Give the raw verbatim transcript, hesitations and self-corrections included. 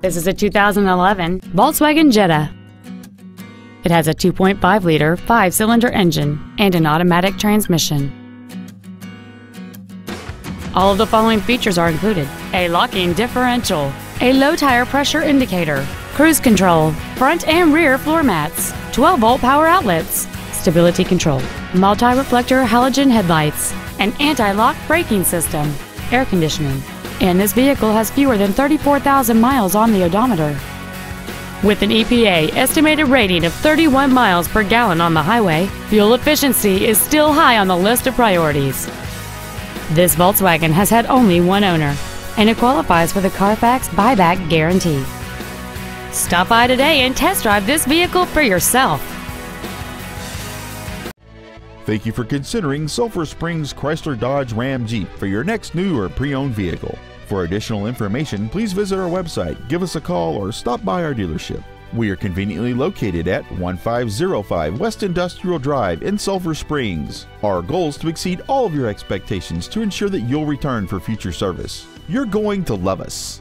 This is a two thousand eleven Volkswagen Jetta. It has a two point five liter five-cylinder engine and an automatic transmission. All of the following features are included: a locking differential, a low tire pressure indicator, cruise control, front and rear floor mats, twelve volt power outlets, stability control, multi-reflector halogen headlights, an anti-lock braking system, air conditioning, and this vehicle has fewer than thirty-four thousand miles on the odometer. With an E P A estimated rating of thirty-one miles per gallon on the highway, fuel efficiency is still high on the list of priorities. This Volkswagen has had only one owner, and it qualifies for the Carfax buyback guarantee. Stop by today and test drive this vehicle for yourself. Thank you for considering Sulphur Springs Chrysler Dodge Ram Jeep for your next new or pre-owned vehicle. For additional information, please visit our website, give us a call, or stop by our dealership. We are conveniently located at one five zero five West Industrial Drive in Sulphur Springs. Our goal is to exceed all of your expectations to ensure that you'll return for future service. You're going to love us.